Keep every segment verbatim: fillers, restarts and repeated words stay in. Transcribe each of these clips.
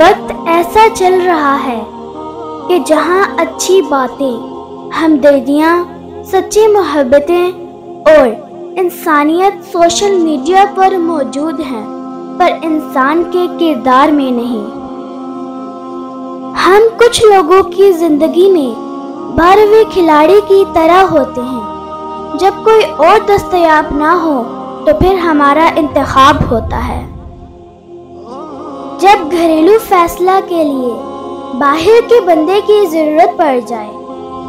वक्त ऐसा चल रहा है कि जहां अच्छी बातें, हमदर्दियाँ, सच्ची मोहब्बतें और इंसानियत सोशल मीडिया पर मौजूद हैं, पर इंसान के किरदार में नहीं। हम कुछ लोगों की ज़िंदगी में बारहवें खिलाड़ी की तरह होते हैं। जब कोई और दस्तयाब ना हो तो फिर हमारा इंतखाब होता है। जब घरेलू फैसला के लिए बाहर के बंदे की ज़रूरत पड़ जाए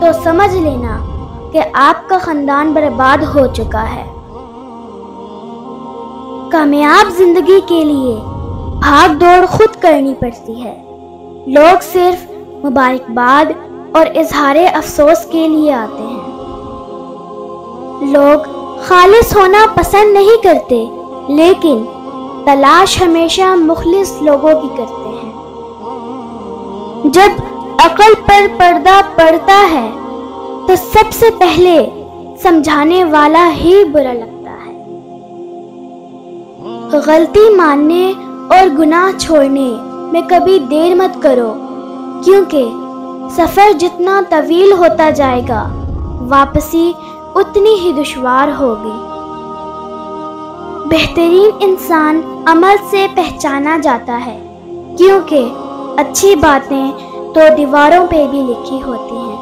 तो समझ लेना कि आपका ख़ानदान बर्बाद हो चुका है। कामयाब ज़िंदगी के लिए भाग दौड़ खुद करनी पड़ती है। लोग सिर्फ मुबारकबाद और इजहारे अफसोस के लिए आते हैं। लोग खालिस होना पसंद नहीं करते, लेकिन तलाश हमेशा मुखलिस लोगों की करते हैं। जब अकल पर पर्दा पड़ता है तो सबसे पहले समझाने वाला ही बुरा लगता है। गलती मानने और गुनाह छोड़ने में कभी देर मत करो, क्योंकि सफ़र जितना तवील होता जाएगा, वापसी उतनी ही दुश्वार होगी। बेहतरीन इंसान अमल से पहचाना जाता है, क्योंकि अच्छी बातें तो दीवारों पे भी लिखी होती हैं।